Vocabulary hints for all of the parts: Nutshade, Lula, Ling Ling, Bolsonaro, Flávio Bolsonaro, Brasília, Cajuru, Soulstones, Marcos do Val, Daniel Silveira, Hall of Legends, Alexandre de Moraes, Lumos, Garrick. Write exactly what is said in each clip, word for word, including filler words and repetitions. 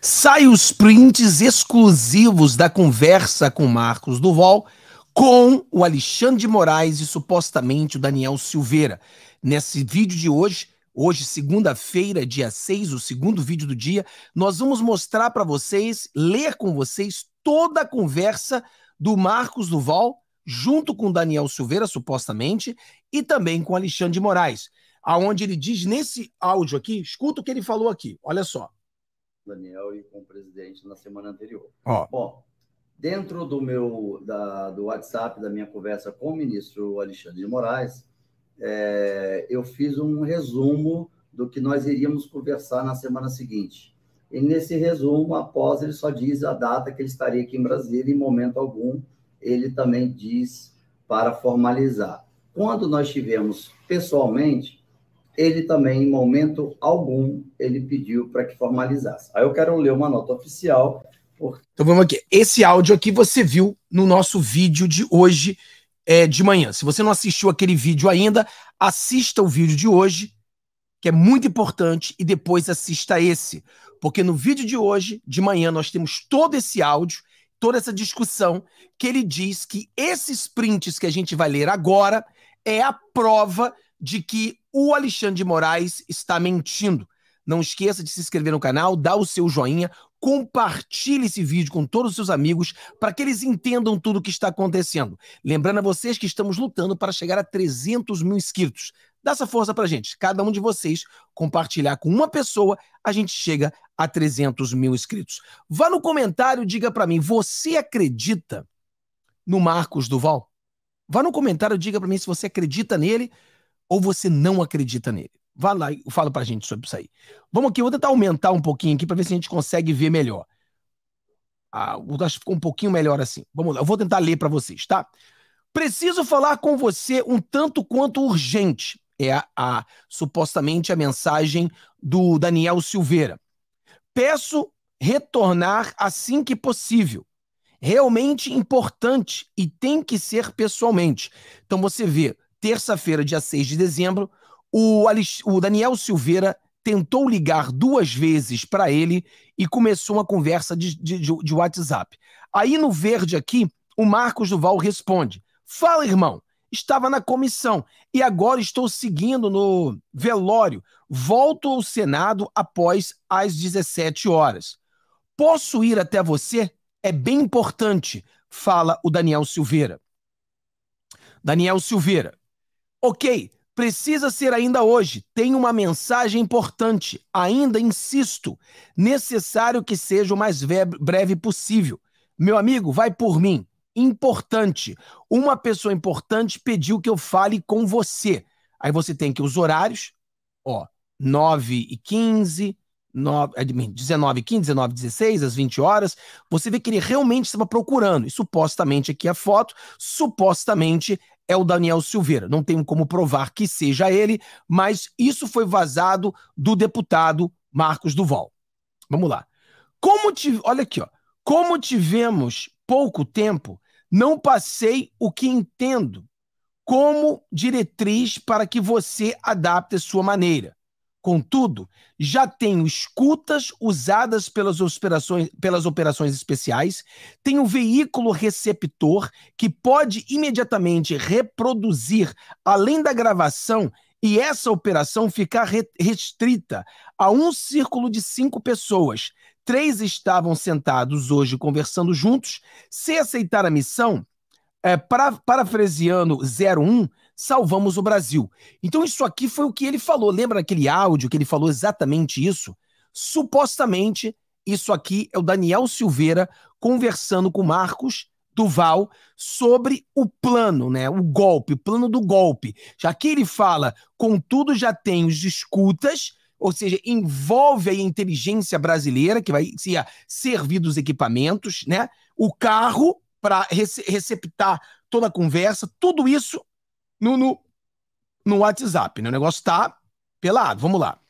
saem os prints exclusivos da conversa com Marcos do Val, com o Alexandre de Moraes e supostamente o Daniel Silveira. Nesse vídeo de hoje, hoje segunda-feira, dia seis, o segundo vídeo do dia, nós vamos mostrar para vocês, ler com vocês toda a conversa do Marcos do Val junto com o Daniel Silveira, supostamente, e também com o Alexandre de Moraes, aonde ele diz nesse áudio aqui, escuta o que ele falou aqui, olha só. Daniel e com o presidente na semana anterior. Ó. Bom, dentro do meu da, do WhatsApp, da minha conversa com o ministro Alexandre de Moraes, é, eu fiz um resumo do que nós iríamos conversar na semana seguinte. E nesse resumo, após, ele só diz a data que ele estaria aqui em Brasília, em momento algum, ele também diz para formalizar. Quando nós tivemos pessoalmente, ele também, em momento algum, ele pediu para que formalizasse. Aí eu quero ler uma nota oficial... Então vamos aqui. Esse áudio aqui você viu no nosso vídeo de hoje é, de manhã. Se você não assistiu aquele vídeo ainda, assista o vídeo de hoje, que é muito importante, e depois assista esse. Porque no vídeo de hoje, de manhã, nós temos todo esse áudio, toda essa discussão, que ele diz que esses prints que a gente vai ler agora é a prova de que o Alexandre de Moraes está mentindo. Não esqueça de se inscrever no canal, dá o seu joinha, compartilhe esse vídeo com todos os seus amigos para que eles entendam tudo o que está acontecendo. Lembrando a vocês que estamos lutando para chegar a trezentos mil inscritos. Dá essa força para a gente. Cada um de vocês compartilhar com uma pessoa, a gente chega a trezentos mil inscritos. Vá no comentário e diga para mim, você acredita no Marcos do Val? Vá no comentário e diga para mim se você acredita nele ou você não acredita nele. Vá lá e fala pra gente sobre isso aí. Vamos aqui, eu vou tentar aumentar um pouquinho aqui pra ver se a gente consegue ver melhor. Ah, eu acho que ficou um pouquinho melhor assim. Vamos lá, eu vou tentar ler pra vocês, tá? Preciso falar com você um tanto quanto urgente. É a, a supostamente a mensagem do Daniel Silveira. Peço retornar assim que possível. Realmente importante e tem que ser pessoalmente. Então você vê, terça-feira, dia seis de dezembro, o Daniel Silveira tentou ligar duas vezes para ele e começou uma conversa de, de, de WhatsApp. Aí no verde aqui, o Marcos do Val responde, fala irmão, estava na comissão e agora estou seguindo no velório, volto ao Senado após as dezessete horas. Posso ir até você? É bem importante, fala o Daniel Silveira. Daniel Silveira, ok. Precisa ser ainda hoje. Tem uma mensagem importante. Ainda insisto. Necessário que seja o mais breve possível. Meu amigo, vai por mim. Importante. Uma pessoa importante pediu que eu fale com você. Aí você tem aqui os horários. Ó, nove e quinze, dezenove e quinze, dezenove e dezesseis, às vinte horas. Você vê que ele realmente estava procurando. E supostamente aqui a foto, supostamente... é o Daniel Silveira. Não tenho como provar que seja ele, mas isso foi vazado do deputado Marcos do Val. Vamos lá. Como tive... Olha aqui, ó. Como tivemos pouco tempo, não passei o que entendo como diretriz para que você adapte a sua maneira. Contudo, já tenho escutas usadas pelas operações, pelas operações especiais, tenho um veículo receptor que pode imediatamente reproduzir, além da gravação, e essa operação ficar restrita a um círculo de cinco pessoas. Três estavam sentados hoje conversando juntos. Se aceitar a missão, é, para, parafraseando zero um, salvamos o Brasil. Então isso aqui foi o que ele falou. Lembra aquele áudio que ele falou exatamente isso? Supostamente isso aqui é o Daniel Silveira conversando com Marcos do Val sobre o plano, né? O golpe, o plano do golpe. Já que ele fala, contudo já tem os escutas, ou seja, envolve a inteligência brasileira que vai se servir dos equipamentos, né? O carro para rece receptar toda a conversa, tudo isso No, no, no WhatsApp, né? O negócio tá pelado, vamos lá.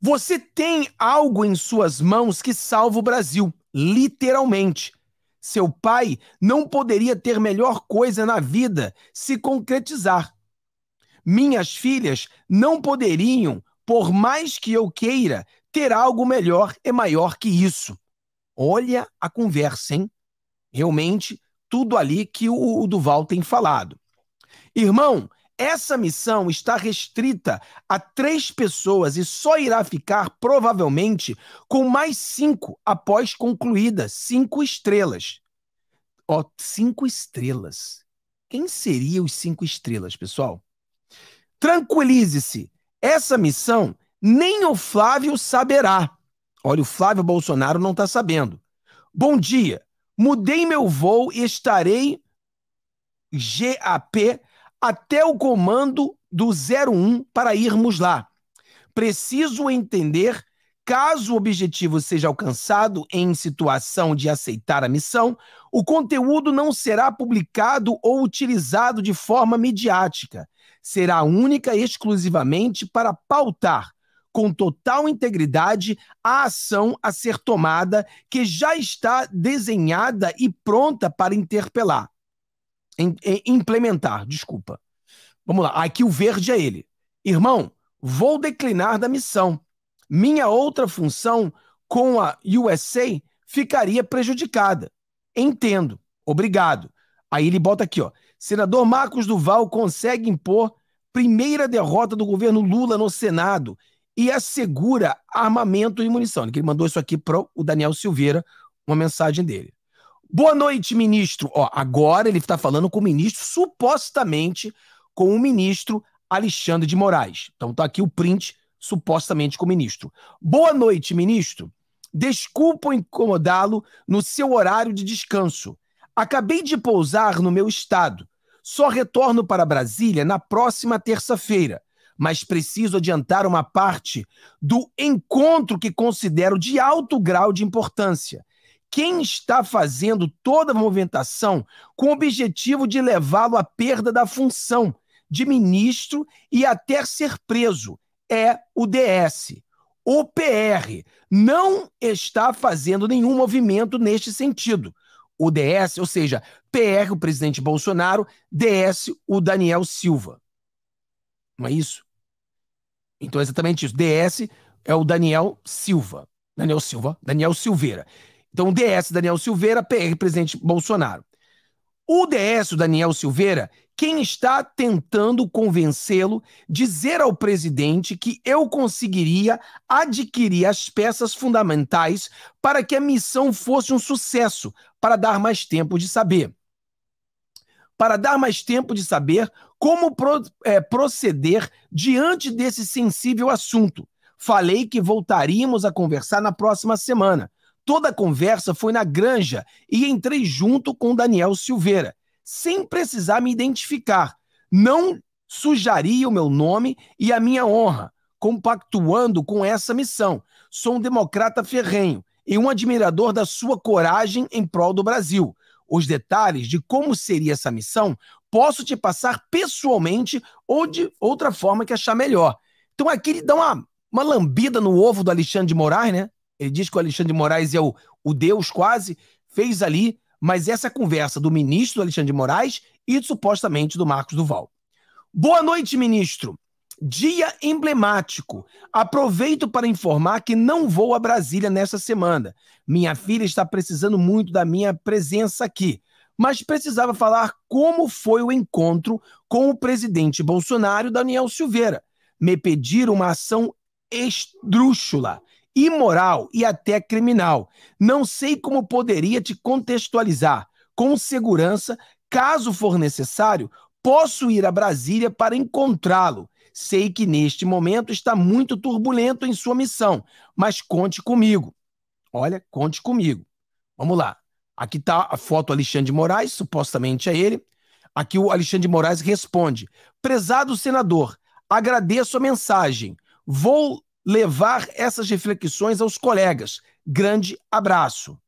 Você tem algo em suas mãos que salva o Brasil, literalmente. Seu pai não poderia ter melhor coisa na vida se concretizar. Minhas filhas não poderiam por mais que eu queira, terá algo melhor e maior que isso. Olha a conversa, hein? Realmente, tudo ali que o, o Duval tem falado. Irmão, essa missão está restrita a três pessoas e só irá ficar, provavelmente, com mais cinco após concluída. Cinco estrelas. Ó, oh, cinco estrelas. Quem seria os cinco estrelas, pessoal? Tranquilize-se. Essa missão nem o Flávio saberá. Olha, o Flávio Bolsonaro não está sabendo. Bom dia. Mudei meu voo e estarei G A P até o comando do zero um para irmos lá. Preciso entender, caso o objetivo seja alcançado em situação de aceitar a missão, o conteúdo não será publicado ou utilizado de forma midiática. Será única e exclusivamente para pautar, com total integridade, a ação a ser tomada, que já está desenhada e pronta para interpelar. Em, em, implementar, desculpa. Vamos lá, aqui o verde é ele. Irmão, vou declinar da missão. Minha outra função com a U S A ficaria prejudicada. Entendo. Obrigado. Aí ele bota aqui, ó. Senador Marcos do Val consegue impor primeira derrota do governo Lula no Senado e assegura armamento e munição. Ele mandou isso aqui para o Daniel Silveira, uma mensagem dele. Boa noite, ministro. Ó, agora ele está falando com o ministro, supostamente com o ministro Alexandre de Moraes. Então está aqui o print, supostamente com o ministro. Boa noite, ministro. Desculpa incomodá-lo no seu horário de descanso. Acabei de pousar no meu estado. Só retorno para Brasília na próxima terça-feira, mas preciso adiantar uma parte do encontro que considero de alto grau de importância. Quem está fazendo toda a movimentação com o objetivo de levá-lo à perda da função de ministro e até ser preso é o D S. O P R não está fazendo nenhum movimento neste sentido. O D S, ou seja, P R, o presidente Bolsonaro, D S, o Daniel Silva. Não é isso? Então é exatamente isso. D S é o Daniel Silva. Daniel Silva, Daniel Silveira. Então o D S, Daniel Silveira, P R, presidente Bolsonaro. O D S, o Daniel Silveira, quem está tentando convencê-lo, dizer ao presidente que eu conseguiria adquirir as peças fundamentais para que a missão fosse um sucesso, para dar mais tempo de saber. Para dar mais tempo de saber como pro, é, proceder diante desse sensível assunto. Falei que voltaríamos a conversar na próxima semana. Toda a conversa foi na granja e entrei junto com Daniel Silveira, sem precisar me identificar. Não sujaria o meu nome e a minha honra, compactuando com essa missão. Sou um democrata ferrenho e um admirador da sua coragem em prol do Brasil. Os detalhes de como seria essa missão posso te passar pessoalmente ou de outra forma que achar melhor. Então aqui ele dá uma, uma lambida no ovo do Alexandre de Moraes, né? Ele diz que o Alexandre de Moraes é o, o Deus quase, fez ali, mas essa conversa do ministro Alexandre de Moraes e supostamente do Marcos do Val. Boa noite, ministro. Dia emblemático. Aproveito para informar que não vou a Brasília nesta semana. Minha filha está precisando muito da minha presença aqui, mas precisava falar como foi o encontro com o presidente Bolsonaro e Daniel Silveira. Me pediram uma ação esdrúxula, imoral e até criminal. Não sei como poderia te contextualizar. Com segurança, caso for necessário, posso ir a Brasília para encontrá-lo. Sei que neste momento está muito turbulento em sua missão, mas conte comigo. Olha, conte comigo. Vamos lá. Aqui está a foto do Alexandre de Moraes, supostamente é ele. Aqui o Alexandre de Moraes responde. Prezado senador, agradeço a mensagem. Vou levar essas reflexões aos colegas. Grande abraço.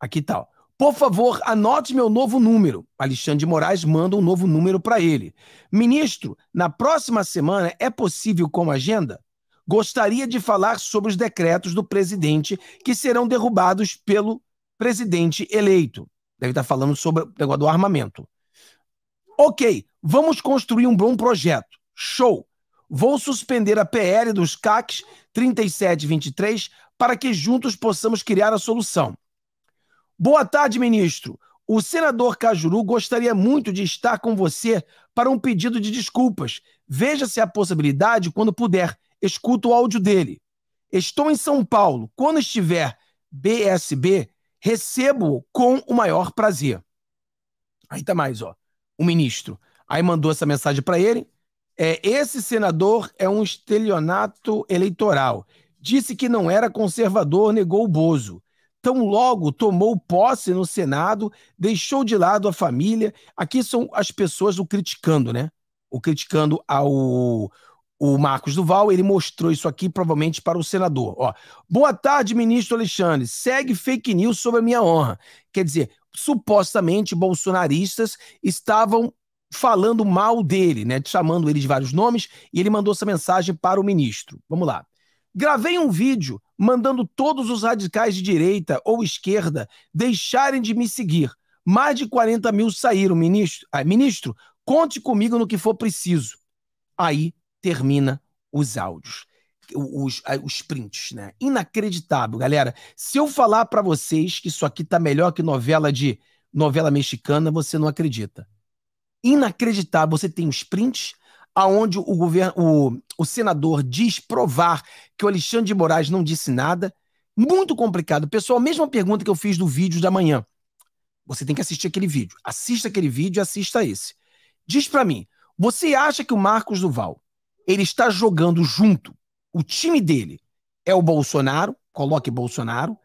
Aqui tá. Ó. Por favor, anote meu novo número. Alexandre de Moraes manda um novo número para ele. Ministro, na próxima semana é possível como agenda? Gostaria de falar sobre os decretos do presidente que serão derrubados pelo presidente eleito. Deve estar falando sobre o negócio do armamento. Ok, vamos construir um bom projeto. Show. Vou suspender a P L dos C A Cs trinta e sete e vinte e três para que juntos possamos criar a solução. Boa tarde, ministro. O senador Cajuru gostaria muito de estar com você para um pedido de desculpas. Veja-se a possibilidade quando puder. Escuta o áudio dele. Estou em São Paulo. Quando estiver B S B, recebo-o com o maior prazer. Aí tá mais, ó. O ministro. Aí mandou essa mensagem para ele. É, esse senador é um estelionato eleitoral. Disse que não era conservador, negou o Bozo. Tão logo tomou posse no Senado, deixou de lado a família. Aqui são as pessoas o criticando, né? O criticando ao o Marcos do Val. Ele mostrou isso aqui provavelmente para o senador. Ó, boa tarde, ministro Alexandre. Segue fake news sobre a minha honra. Quer dizer, supostamente bolsonaristas estavam falando mal dele, né? Chamando ele de vários nomes, e ele mandou essa mensagem para o ministro. Vamos lá. Gravei um vídeo mandando todos os radicais de direita ou esquerda deixarem de me seguir. Mais de quarenta mil saíram, ministro. Ah, ministro, conte comigo no que for preciso. Aí termina os áudios, os, os prints, né? Inacreditável, galera. Se eu falar para vocês que isso aqui tá melhor que novela de novela mexicana, você não acredita. Inacreditável. Você tem os prints aonde o, governo, o, o senador diz provar que o Alexandre de Moraes não disse nada. Muito complicado. Pessoal, a mesma pergunta que eu fiz do vídeo da manhã. Você tem que assistir aquele vídeo. Assista aquele vídeo e assista esse. Diz pra mim, você acha que o Marcos do Val, ele está jogando junto, o time dele é o Bolsonaro, coloque Bolsonaro,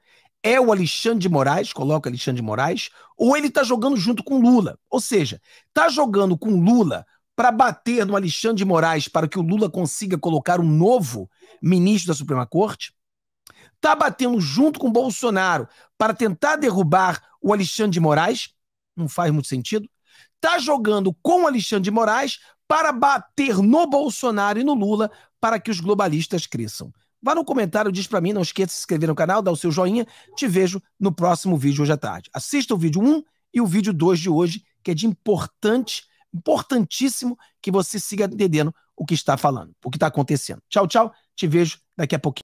é o Alexandre de Moraes, coloca Alexandre de Moraes, ou ele está jogando junto com Lula? Ou seja, está jogando com Lula para bater no Alexandre de Moraes para que o Lula consiga colocar um novo ministro da Suprema Corte? Está batendo junto com Bolsonaro para tentar derrubar o Alexandre de Moraes? Não faz muito sentido. Está jogando com o Alexandre de Moraes para bater no Bolsonaro e no Lula para que os globalistas cresçam. Vá no comentário, diz pra mim, não esqueça de se inscrever no canal, dá o seu joinha, te vejo no próximo vídeo hoje à tarde. Assista o vídeo um e o vídeo dois de hoje, que é de importante, importantíssimo que você siga entendendo o que está falando, o que está acontecendo. Tchau, tchau, te vejo daqui a pouquinho.